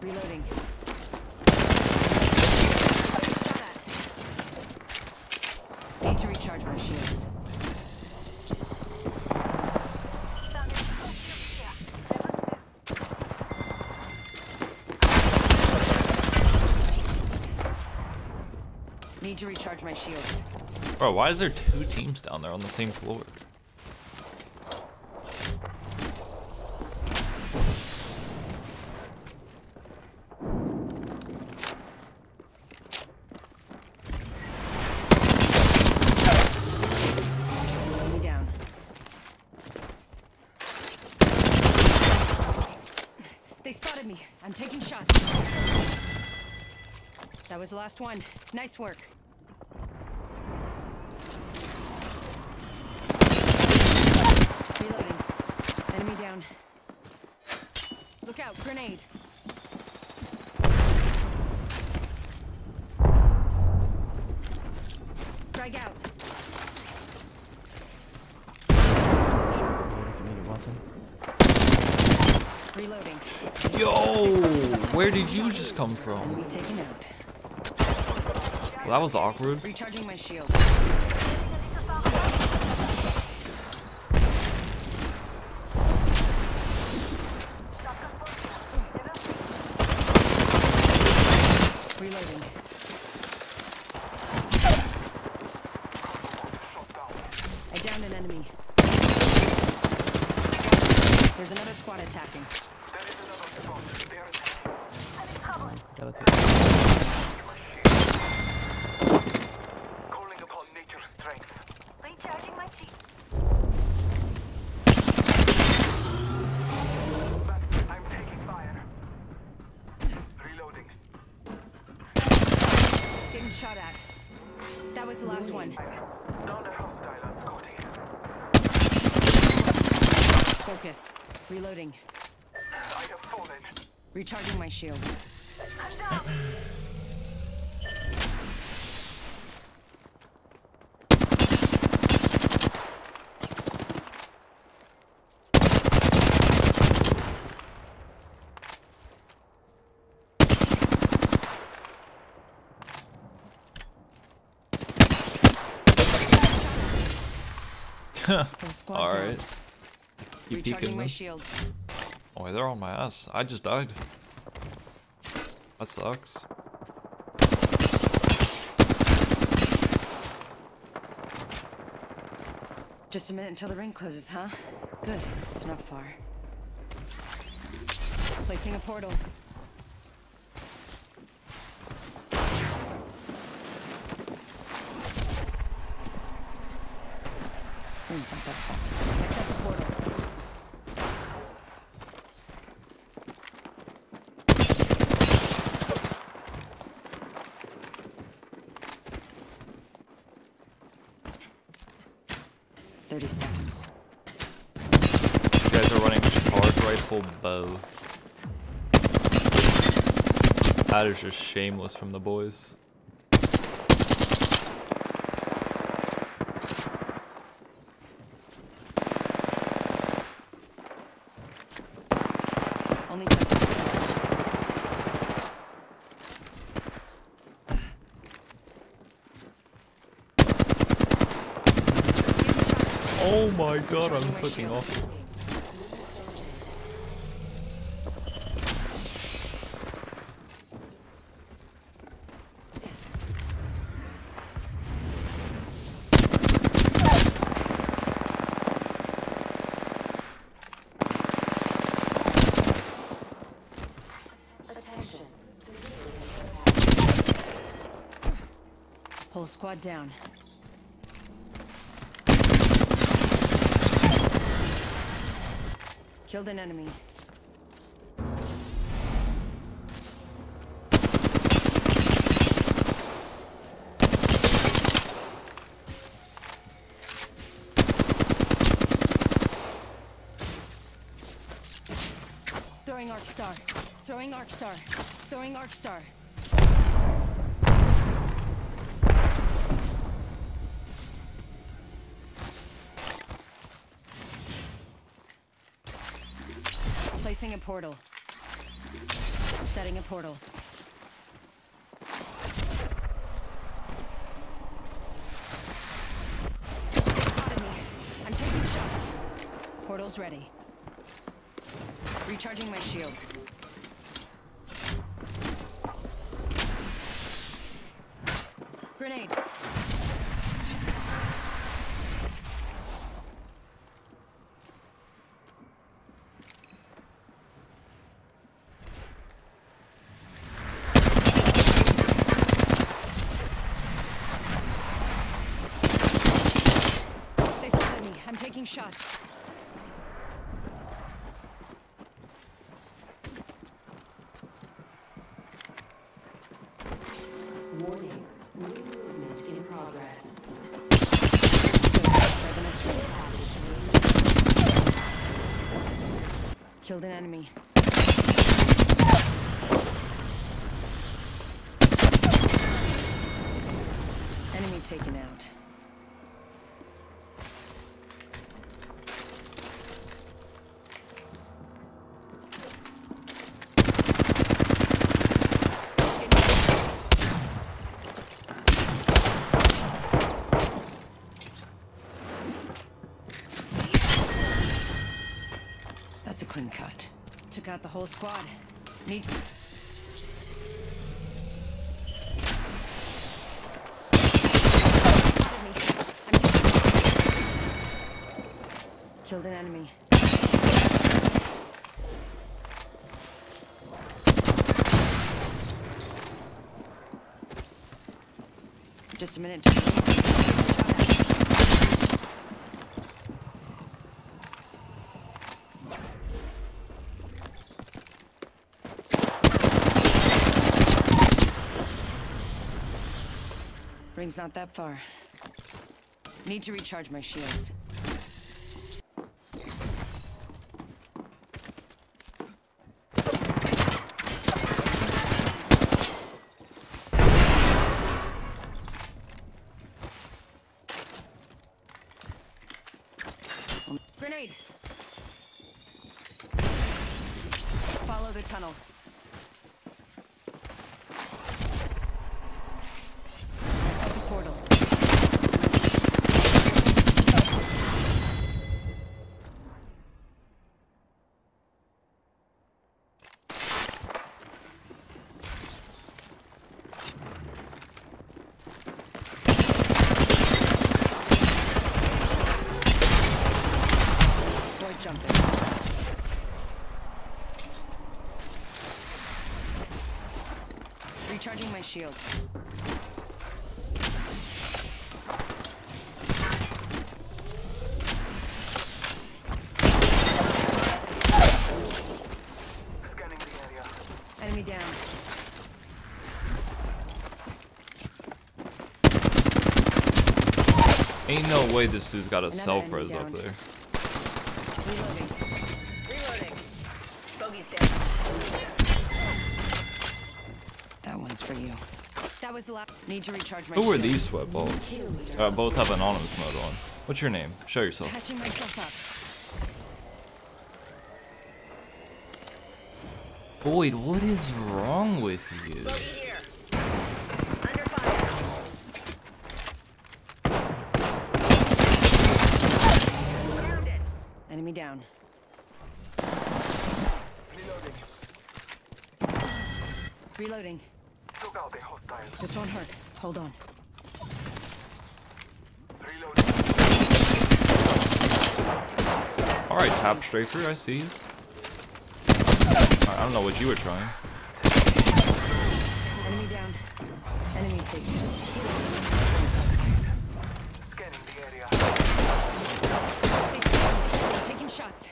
Reloading. Need to recharge my shields. Need to recharge my shields. Bro, why is there two teams down there on the same floor? They spotted me. I'm taking shots. That was the last one. Nice work. Reloading. Enemy down. Look out, grenade. Frag out. Reloading. Yo, where did you just come from? Well, that was awkward. Recharging my shield. Reloading. I downed an enemy. There's another squad attacking. Calling upon nature's strength. Recharging my shield. I'm taking fire. Reloading. Getting shot at. That was the last one. Another hostile escorting. Focus. Reloading. I have fallen. Recharging my shields. All right. Keep peeking my shields. Oh, they're on my ass. I just died. That sucks. Just a minute until the ring closes, huh? Good. It's not far. Placing a portal. Ring's not that far. I set the portal. Bow. That is just shameless from the boys. Only oh my god, I'm fucking off. Whole squad down. Killed an enemy. Throwing arc star. Throwing arc star. Throwing arc star. Placing a portal. Setting a portal. Spotted me. I'm taking shots. Portal's ready. Recharging my shields. Grenade. They spotted me. I'm taking shots. Killed an enemy. Enemy taken out. Cut. Took out the whole squad. Need. Killed an enemy. Just a minute. Ring's not that far. Need to recharge my shields. Grenade! Follow the tunnel. Recharging my shields. Scanning the area. Enemy down. Ain't no way this dude's got a cell phone up there. Reloading. Reloading. Bogey's dead. That one's for you. That was the last. Need to recharge my shield. Who are these sweatballs? Both have anonymous mode on. What's your name? Show yourself. Patching myself up. Boyd, what is wrong with you? Enemy down. Reloading. Reloading. Took out the hostile. This won't hurt. Hold on. Reloading. Alright, tap straight through. I see you. Right, I don't know what you were trying. Enemy down. Enemy taken. Scanning the area. Shots.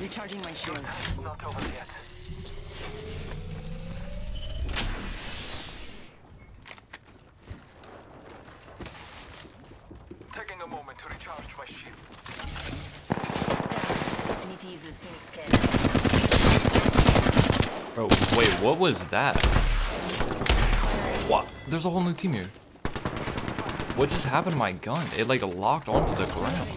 Recharging my shields. Not over yet. Taking a moment to recharge my shields. I need to use this Phoenix cannon. Bro, wait, what was that? What? There's a whole new team here. What just happened to my gun? It like locked onto the ground.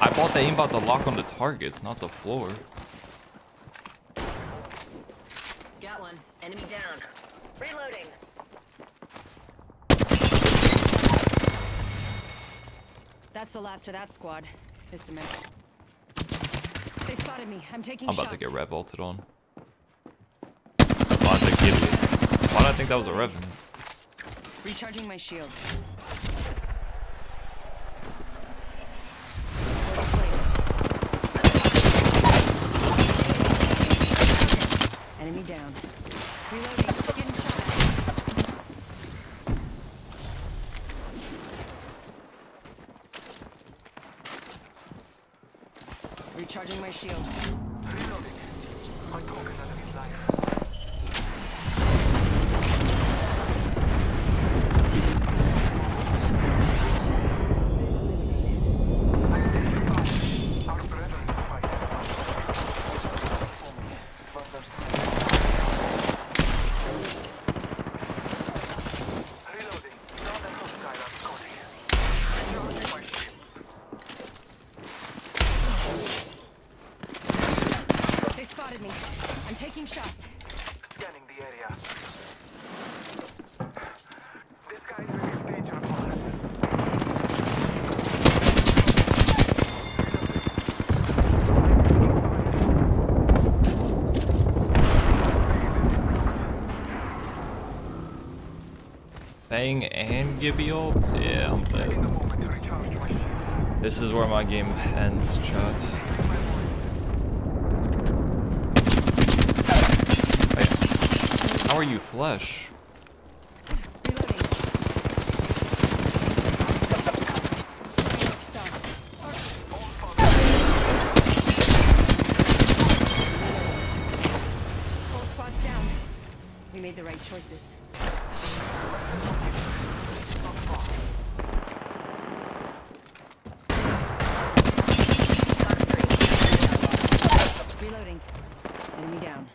I bought the aimbot to lock on the targets, not the floor. Got one. Enemy down. Reloading. That's the last of that squad. Mr. Mayor. They spotted me. I'm taking shots. I'm about to get rev vaulted on. Why did I think that was a rev? Recharging my shields. Enemy down. Reloading. Getting shot. Recharging my shields. Reloading. My token enemy's life. Our brethren fight. I'm taking shots. Scanning the area. This guy's in danger. Bang and Gibby ults? Yeah, I'm dead. This is where my game ends, chat. How are you flesh? Full squad's down. We made the right choices. Reloading. Enemy down.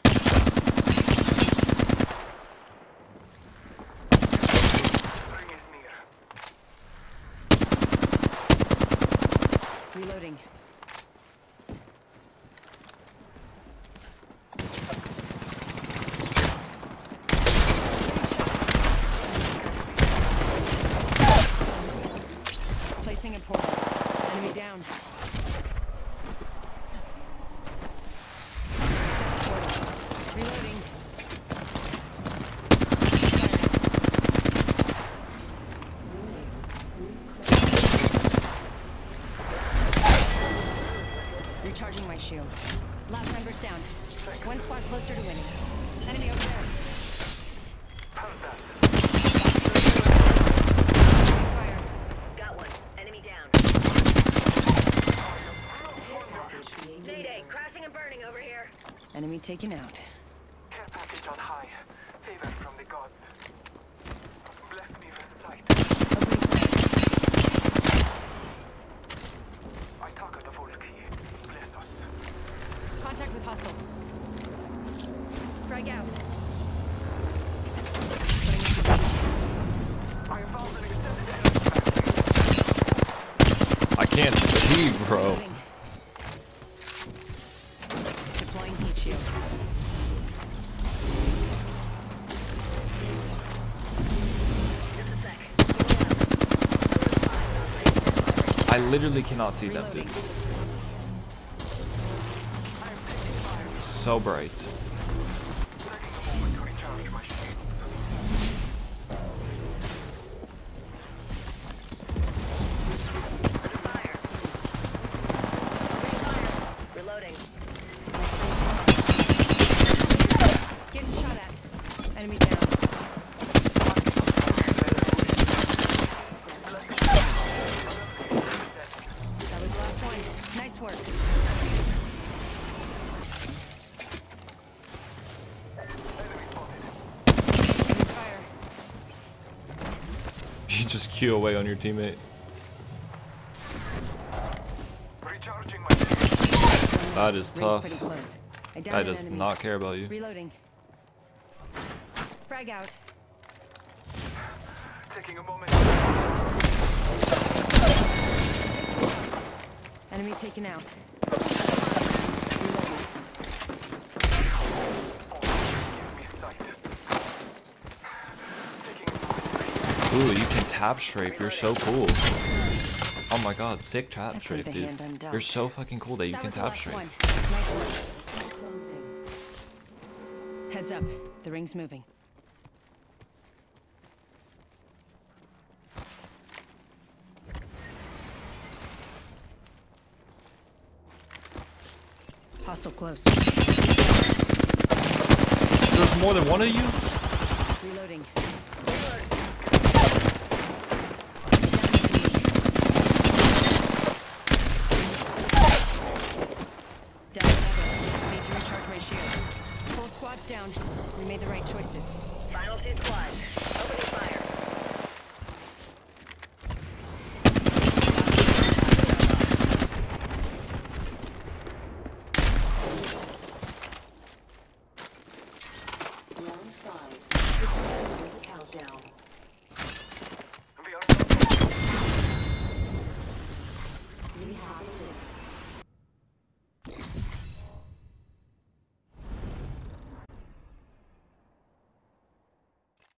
Reloading. Placing a portal. Enemy down. Reloading. Recharging my shields. Last member's down. One spot closer to winning. Enemy over there. Fire. Got one. Enemy down. Day-day, crashing and burning over here. Enemy taken out. Care package on high. Favor from the gods. Bless me with sight. I talk of the Volk. Contact with hostile. Frag out. I can't see, bro. Deploying heat shield. Just a sec. I literally cannot see them, dude. So bright. Reloading. Getting shot at. Enemy down. That was the last one. Nice work. You just queue away on your teammate. Recharging my team. That is tough. I does not care about you. Reloading. Frag out. Taking a moment. Enemy taken out. Ooh, you can tap strafe. You're so cool. Oh my god, sick tap strafe, dude. You're so fucking cool that you can tap strafe. Heads up, the ring's moving. Hostile close. There's more than one of you? Reloading. Down. We made the right choices. Final two squads.